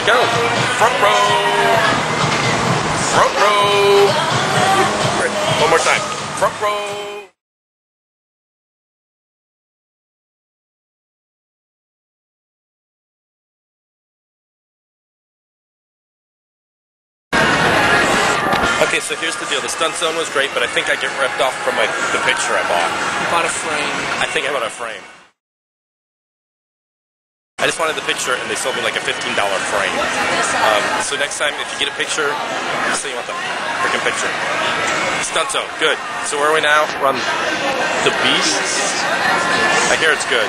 Where'd it go? Front row. Front row. One more time. Front row. Okay, so here's the deal. The stunt zone was great, but I think I get ripped off from the picture I bought. You bought a frame. I think I bought a frame. I just wanted the picture, and they sold me like a $15 frame. So next time, if you get a picture, just say you want the freaking picture. Stunt zone, good. So where are we now? We're on The Beast. I hear it's good.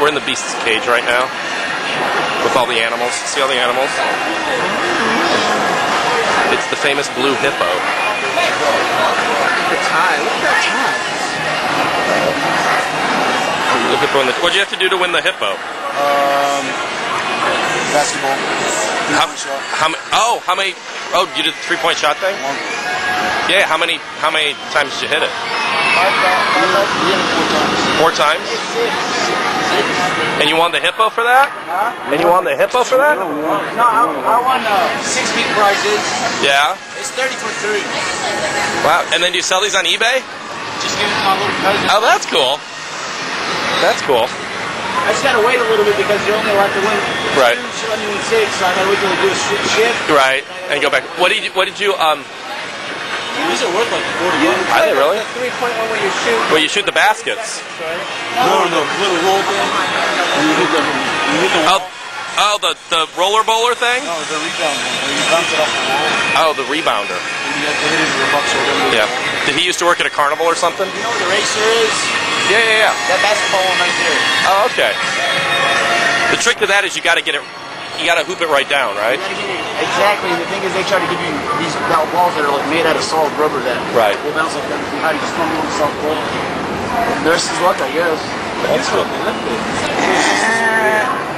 We're in the Beast's cage right now. With all the animals. See all the animals? It's the famous Blue Hippo. Look at Ty. Look at Ty. Blue Hippo in the... What do you have to do to win the Hippo? Basketball. How many... Oh, you did the three-point shot thing? One. Yeah, how many times did you hit it? Four times? And you won the Hippo for that? Huh? And you won the Hippo for that? No, I won 6 big prizes. Yeah? It's 30 for 3. Wow, and then do you sell these on eBay? Just give it to my little cousin. Oh, that's cool. That's cool. I just gotta wait a little bit because you're only allowed to win. Right. She let me win 6, so I gotta wait till we do a shift. Right, and go back. What did you It was worth like 40 bucks. I didn't really. 3.1 when you shoot. Well, you shoot the baskets. No, little roll thing. Oh, the roller bowler thing? No, the rebounder. You bounce it off the wall. Oh, the rebounder. You have to hit it with a buck shoulder. Yeah. Did he used to work at a carnival or something? You know where the racer is? Yeah. That basketball one right there. Oh, okay. The trick to that is you got to get it. You gotta hoop it right down, right? Exactly. The thing is, they try to give you these balls that are like made out of solid rubber that will bounce like that. How do you stumble on soft ball? Nurse's luck, I guess. That's cool.